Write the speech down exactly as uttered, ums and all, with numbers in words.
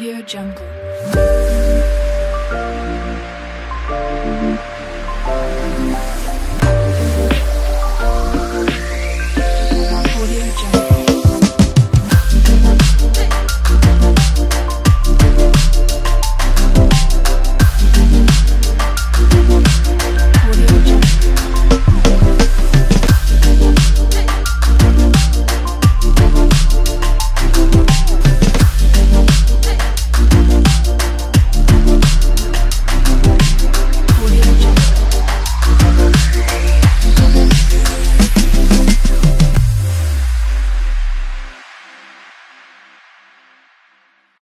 Audio Jungle.